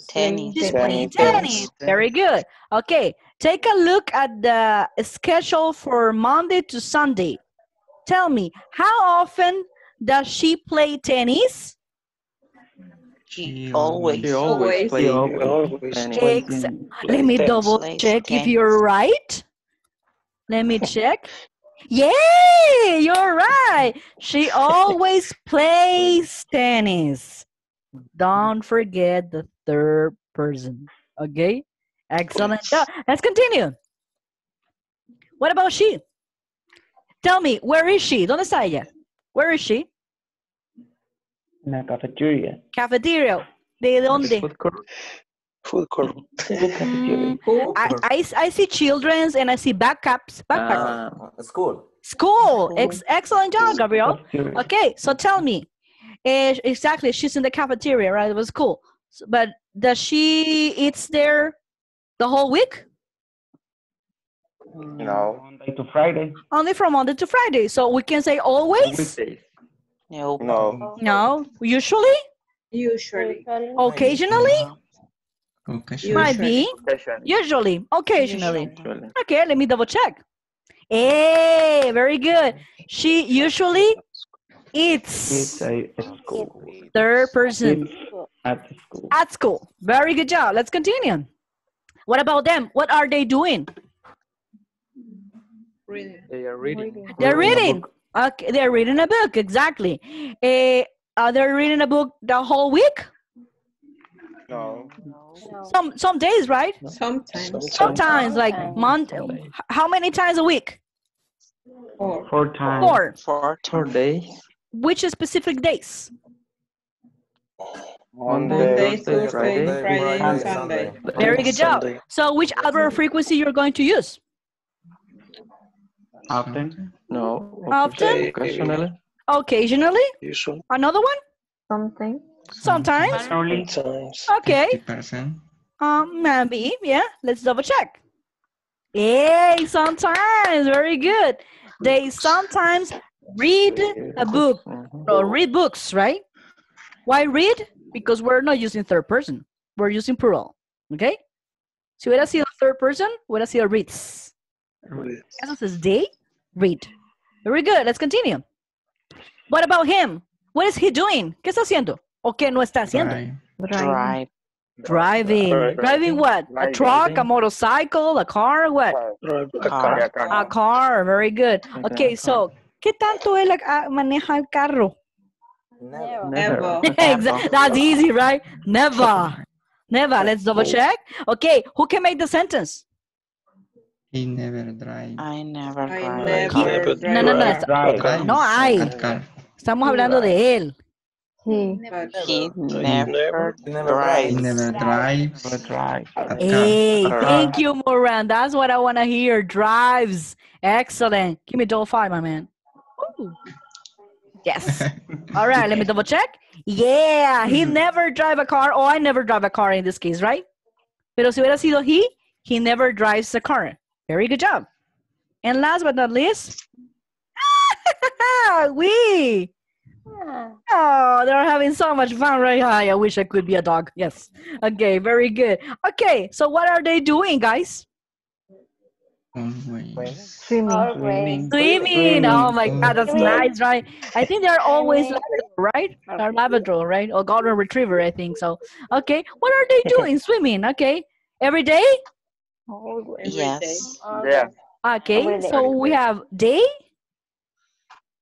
tennis. She's playing tennis. Very good. Okay, take a look at the schedule for Monday to Sunday. Tell me, how often does she play tennis? She always plays tennis. Let me double check if you're right. Let me check. Yay, you're right. She always plays tennis. Don't forget the third person. Okay? Excellent. So, let's continue. What about she? Tell me, where is she? ¿Dónde está ella? Where is she? In the cafeteria. Cafeteria. ¿De dónde? Food court. I see children's and I see backpacks. School. Excellent job, Gabriel. Okay, so tell me. Exactly, she's in the cafeteria, right? It was cool. But does she eats there the whole week? No. Monday to Friday. Only from Monday to Friday. So we can say always? No. Usually? Occasionally? Might be usually, occasionally. Usually. Okay, let me double check. Hey, very good. She usually eats at school. Third person. At school. At school. Very good job. Let's continue. What about them? What are they doing? Reading. They are reading. They're reading. Okay, they're reading a book. Exactly. Are they reading a book the whole week? No. Some days, right? No. Sometimes, like Monday. How many times a week? Four days. Which specific days? Monday, Thursday, Friday, and Sunday. Very good job. So, which other frequency you're going to use? Often. No. Often. Occasionally. Occasionally. Usually. Another one. Sometimes. Okay. 50%. Maybe. Yeah. Let's double check. Yay! Sometimes. Very good. They sometimes read a book or read books, right? Why read? Because we're not using third person. We're using plural. Okay? Si hubiera sido third person, hubiera sido reads. Entonces, they read. Very good. Let's continue. What about him? What is he doing? ¿Qué está haciendo? ¿O qué no está haciendo? Driving. Driving what? A truck, a motorcycle, a car, what? A car. Very good. Okay, so, ¿qué tanto él maneja el carro? Never. Exactly. That's easy, right? Never. Let's double check. Okay, who can make the sentence? He never drives. I never drive. No, no hay. Estamos hablando de él. He never drives. Hey, thank you, Moran. That's what I want to hear. Drives. Excellent. Give me double five, my man. Ooh. Yes. All right, let me double check. Yeah, he never drive a car. Oh, I never drive a car in this case, right? Pero si hubiera sido he never drives a car. Very good job. And last but not least, we. Oh, they're having so much fun, right? I wish I could be a dog. Yes. Okay, very good. Okay, so what are they doing, guys? Swimming. Oh my God, that's nice, right? I think they're always Labrador, right? They're Labrador, right? Or Golden Retriever, I think so. Okay, what are they doing? Swimming, okay. Every day? Yes. Yeah. Okay, so we have day.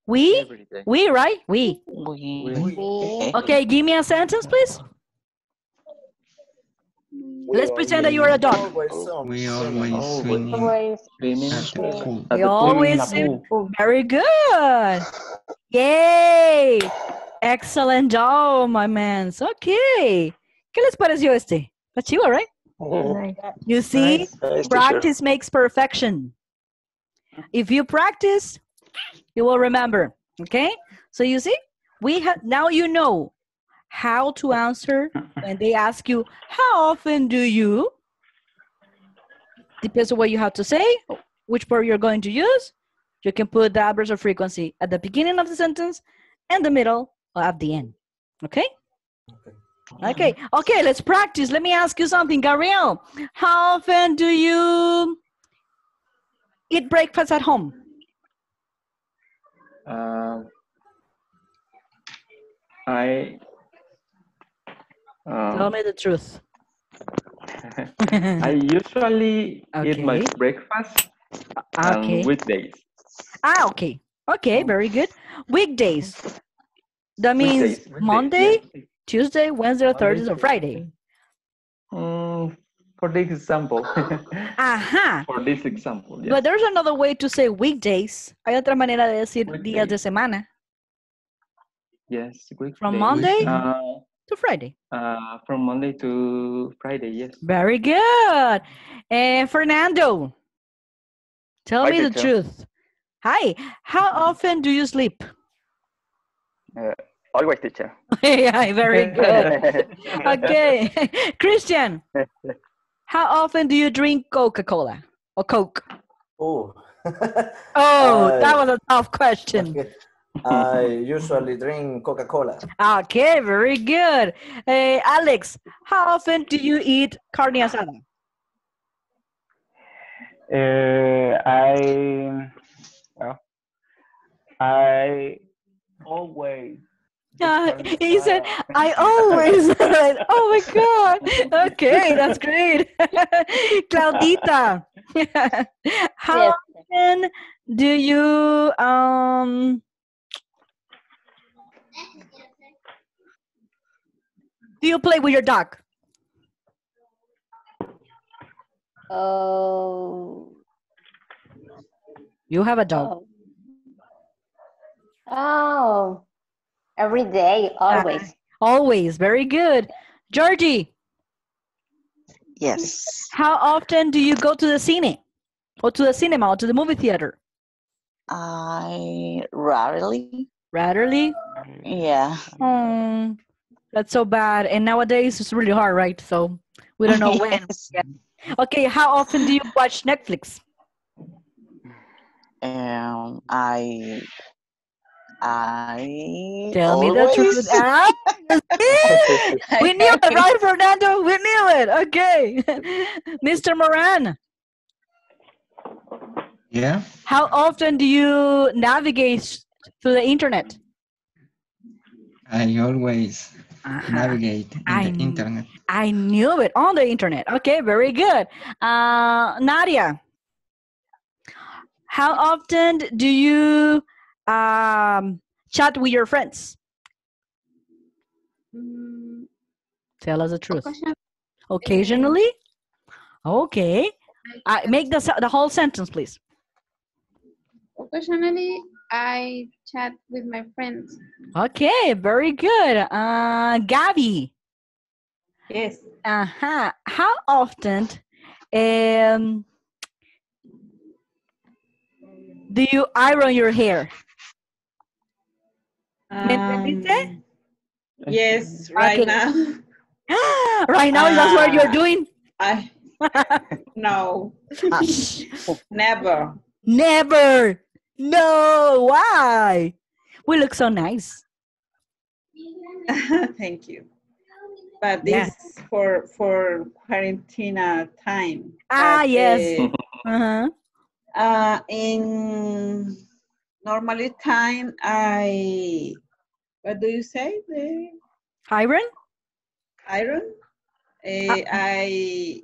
We, right? We. Okay, give me a sentence, please. Let's pretend that you are a dog. We always swim. Very good. Yay. Excellent job, my man. Okay. ¿Qué les pareció este? Está chido, right? Oh. You see, nice practice makes perfection. If you practice, you will remember, okay? So you see, we have now you know how to answer when they ask you, how often do you? Depends on what you have to say, which part you're going to use. You can put the adverbs of frequency at the beginning of the sentence and the middle or at the end, okay? Okay, let's practice. Let me ask you something, Gabriel. How often do you eat breakfast at home? Tell me the truth. I usually eat my breakfast on weekdays. Okay, very good. Weekdays. That means weekdays. Monday, yeah. Tuesday, Wednesday, Thursday, or Friday. For this example. For this example, yes. But there's another way to say weekdays. Hay otra manera de decir días de semana. Yes, weekdays. From Monday to Friday. From Monday to Friday, yes. Very good. Fernando, tell me the truth. Hi, how often do you sleep? Always, teacher. Yeah, very good. Okay. Christian, how often do you drink Coca-Cola or Coke? Oh, that was a tough question. Okay. I usually drink Coca-Cola. Okay, very good. Alex, how often do you eat carne asada? I always. He said, I always. Oh my God. Okay, that's great. Claudita, how often do you play with your dog? Oh. You have a dog. Oh. Every day, always. Always, very good. Georgie. Yes. How often do you go to the cine? Or to the cinema or to the movie theater? I rarely. Rarely? Yeah. That's so bad. And nowadays it's really hard, right? So we don't know when. Yeah. Okay, how often do you watch Netflix? I tell always. Me the truth. Ah, we knew it, right, Fernando? We knew it. Okay. Mr. Moran. Yeah. How often do you navigate through the internet? I always navigate the internet. I knew it, on the internet. Okay, very good. Nadia, how often do you chat with your friends? Tell us the truth. Occasionally? Okay. Make the whole sentence, please. Occasionally, I chat with my friends. Okay, very good. Gabby. Yes. How often do you iron your hair? Yes, right now. Right now, that's what you're doing? No. Never. Never. No. Why? We look so nice. Thank you. But this is for quarantine time. Ah, but, yes. In normally time, what do you say? Iron? Iron? I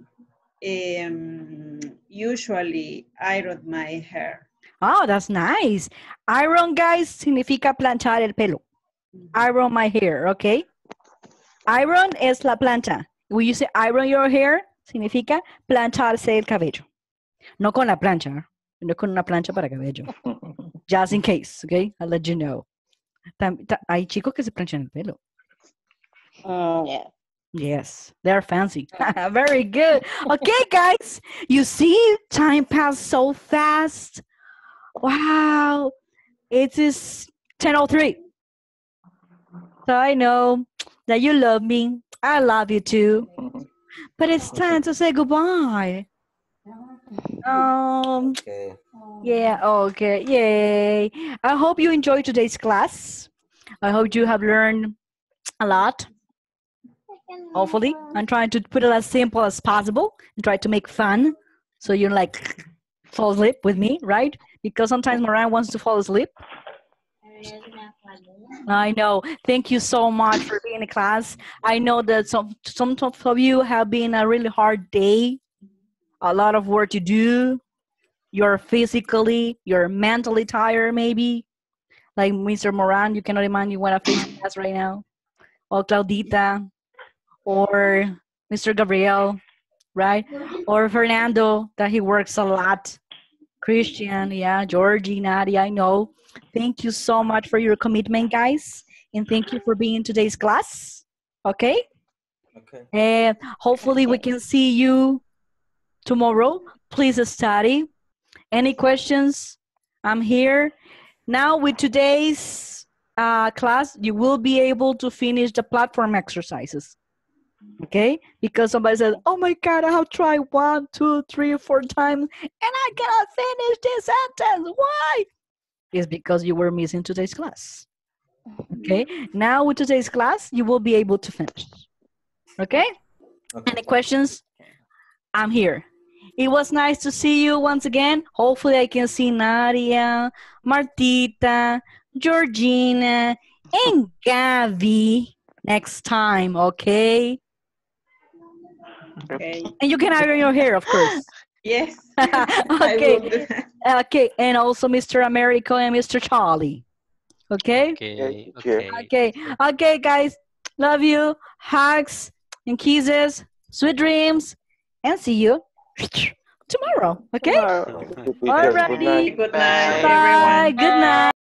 usually iron my hair. Oh, that's nice. Iron, guys, significa planchar el pelo. Iron my hair, okay? Iron es la plancha. When you say iron your hair, significa plancharse el cabello. No con la plancha. No con una plancha para cabello. Just in case, okay? I'll let you know. Hay chicos que se planchan el pelo. Yeah. Yes, they're fancy. Very good. Okay, guys. You see, time passed so fast. Wow. It is 10:03. So I know that you love me. I love you too. But it's time to say goodbye. Okay. Yeah, okay, yay. I hope you enjoyed today's class. I hope you have learned a lot. Hopefully, I'm trying to put it as simple as possible and try to make fun so you like fall asleep with me, right? Because sometimes Moran wants to fall asleep. I know. Thank you so much for being in class. I know that some of you have been a really hard day. A lot of work to do. You're physically, you're mentally tired maybe. Like Mr. Moran, you cannot imagine what a physical class right now. Or Claudita, or Mr. Gabriel, right? Or Fernando, that he works a lot. Christian, yeah, Georgie, Nadia, I know. Thank you so much for your commitment, guys. And thank you for being in today's class. Okay? Okay. And hopefully we can see you tomorrow. Please study. Any questions? I'm here. Now with today's class, you will be able to finish the platform exercises. Okay? Because somebody says, oh my God, I have tried 1, 2, 3, 4 times and I cannot finish this sentence. Why? is because you were missing today's class. Okay, now with today's class, you will be able to finish. Okay? Okay. Any questions? I'm here. It was nice to see you once again. Hopefully I can see Nadia, Martita, Georgina, and Gavi next time, okay? Okay. And you can iron your hair, of course. Yes. Okay. Okay. And also Mr. Americo and Mr. Charlie. Okay? Okay. Okay. Okay. Okay, guys. Love you. Hugs and kisses. Sweet dreams. And see you tomorrow. Okay? Tomorrow. All right. Good night. Bye. Everyone. Good night.